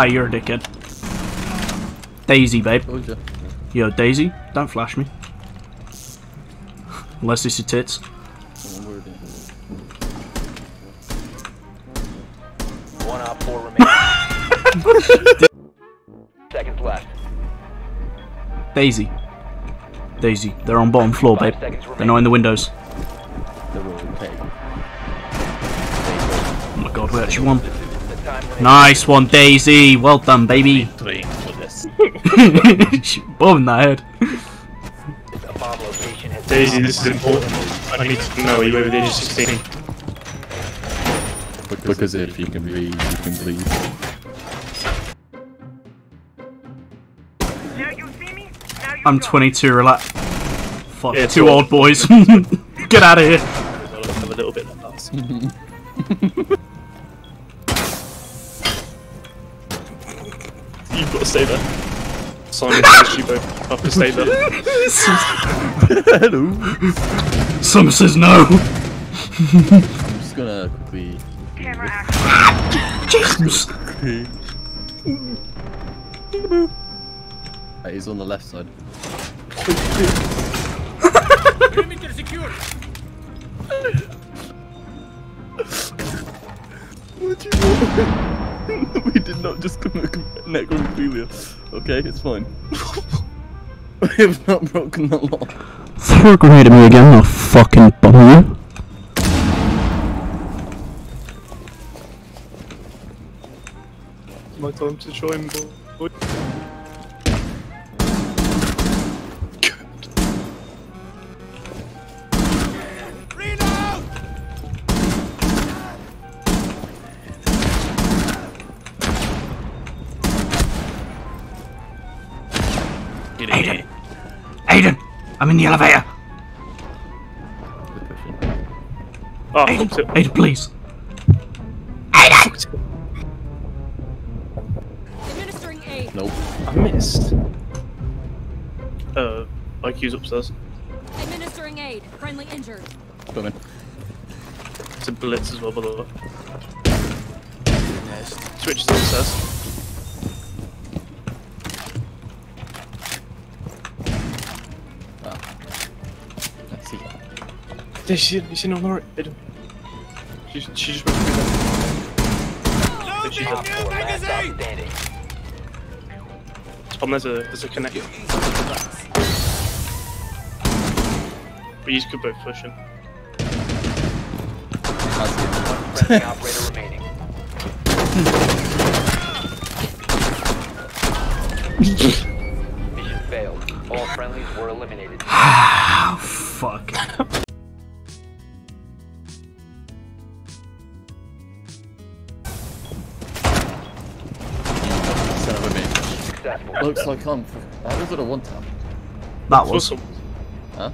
Hey, you're a dickhead. Daisy, babe. Yo, Daisy, don't flash me. Unless it's your tits. One out, four remaining. Seconds left. Daisy. Daisy, they're on bottom floor, babe. They're not in the windows. Oh my god, we actually won. Nice one, Daisy. Well done, baby. She bombed that head. Daisy, this is important. I need to know, are you over the age of 16? Because if you can read, you can bleed. I'm 22, relax. Fuck, yeah, two old boys. Get out of here. Have a little bit of that. You've got to stay there. Simon, have to stay there. Hello. Some says no. I'm just gonna quickly. Camera action. Jesus. He's on the left side. Perimeter secure. What you want? We did not just commit necrophilia. Okay, it's fine. We have not broken the law. Throw a grenade at me again, I'll fucking bomb you. My time to join, boy. Aiden! Aiden! I'm in the elevator! Oh, Aiden, Aiden, please! Aiden! Administering aid. Nope. I missed. IQ's upstairs. Administering aid. Friendly injured. Come in. It's a blitz as well, by the way. Yes. Switch to upstairs. She's not alright. She just went through there. There's a connector. But you could both push him. One friendly operator remaining. Mission failed. All friendlies were eliminated. Oh, fuck. Looks like I'm. That was at a one tap. That was. Huh?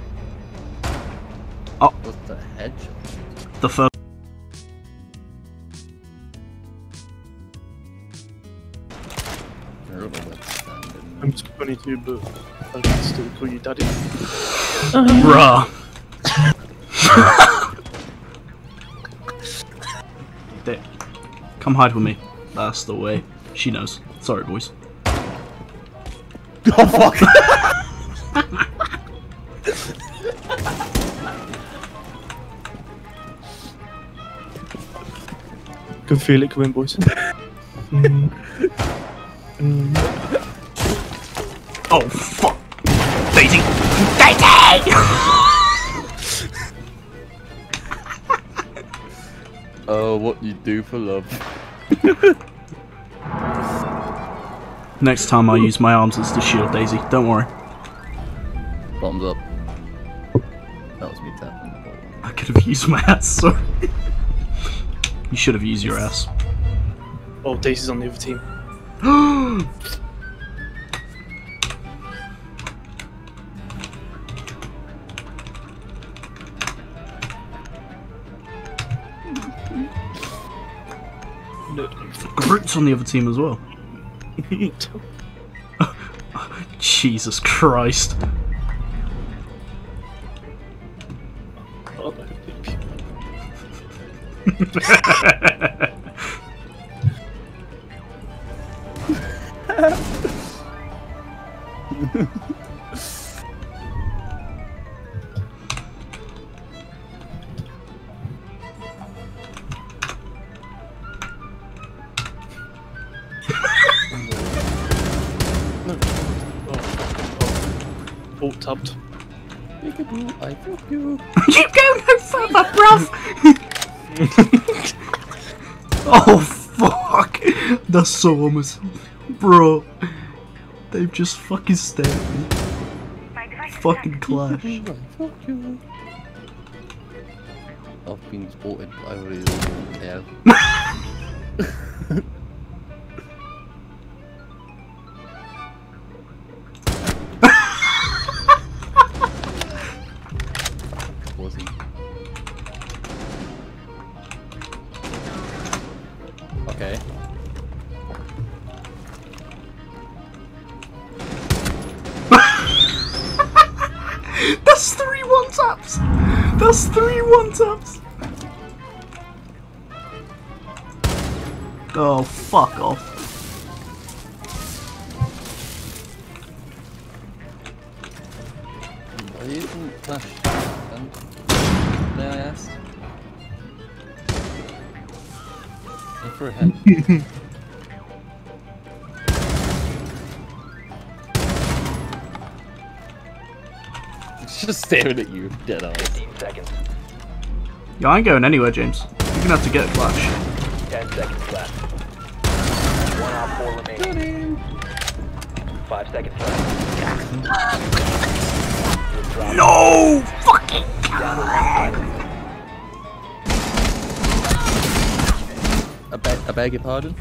Oh. Was the hedge? The first. I'm 22, but I can still call you daddy. Bruh. Dick. Come hide with me. That's the way. She knows. Sorry, boys. Oh fuck! Can feel it coming, boys. Oh fuck! Daisy! Daisy! Oh, what you do for love. Next time I use my arms as the shield, Daisy. Don't worry. Bottoms up. That was me tapping the ball. I could have used my ass, sorry. You should have used your ass. Oh, Daisy's on the other team. Groot's on the other team as well. Oh, Jesus Christ. Oh, all tubbed. Peekaboo, I love you. You go no further, bruv! Oh, fuck! That's so almost. Bro. They've just fucking stabbed me. Fucking clash. Peekaboo, I've been spotted by the hell. Okay. That's 3 one-taps! That's 3 one-taps! Oh, fuck off. For him. It's just staring at you, dead eyes. 15 seconds. Yo, I ain't going anywhere, James. You're gonna have to get a clutch. 10 seconds left. 1 out 4 remaining. 5 seconds left. No! Fucking God! I beg your pardon?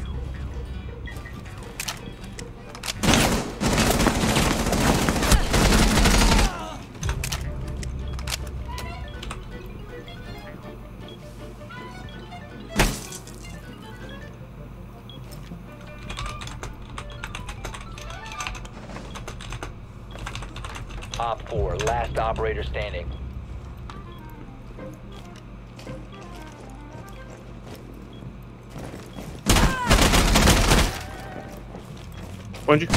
Op 4, last operator standing. Find you.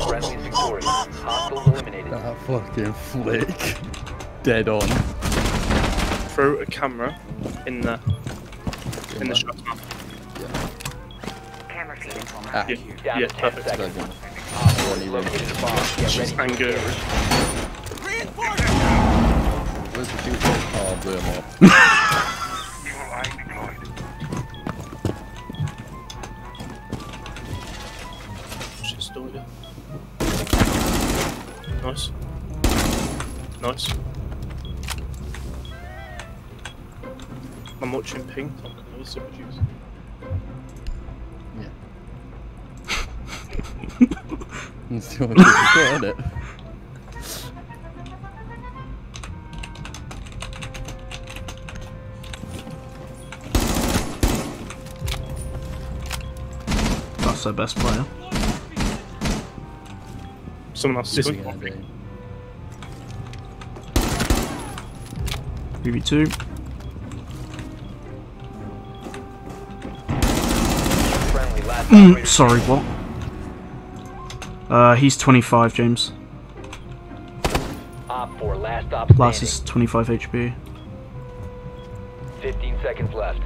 Friendly victorious. Hostiles eliminated. That fucking flick. Dead on. Throw a camera in the shot map. Yeah. Camera feed is on that. Yeah, perfect. Just anger. Where's the dude? Oh, blew him off. Nice. Nice. I'm watching Pink. Yeah. I'm still watching it. That's our best player. Someone else is doing it. BB2. Sorry, what? He's 25, James. Last is 25 HP. 15 seconds left.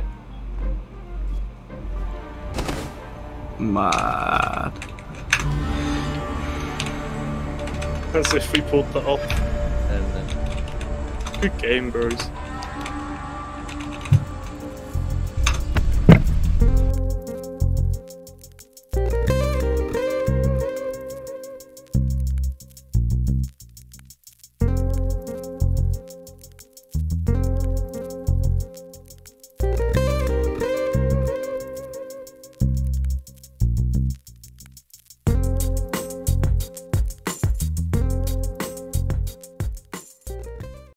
Mad. As if we pulled that off. Good game, bros.